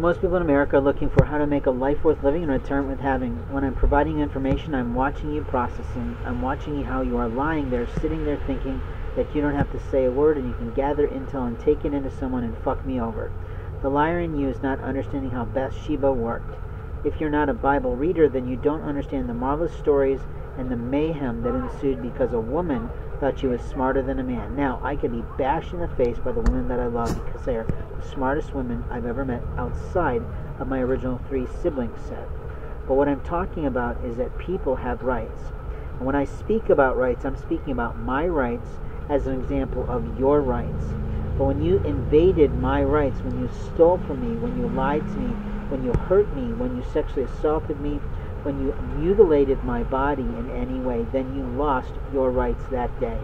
Most people in America are looking for how to make a life worth living and return with having. When I'm providing information, I'm watching you processing. I'm watching you how you are lying there, sitting there thinking that you don't have to say a word and you can gather intel and take it into someone and fuck me over. The liar in you is not understanding how Bathsheba worked. If you're not a Bible reader, then you don't understand the marvelous stories and the mayhem that ensued because a woman thought she was smarter than a man. Now, I could be bashed in the face by the women that I love because they are the smartest women I've ever met outside of my original three sibling set. But what I'm talking about is that people have rights. And when I speak about rights, I'm speaking about my rights as an example of your rights. But when you invaded my rights, when you stole from me, when you lied to me, when you hurt me, when you sexually assaulted me, when you mutilated my body in any way, then you lost your rights that day.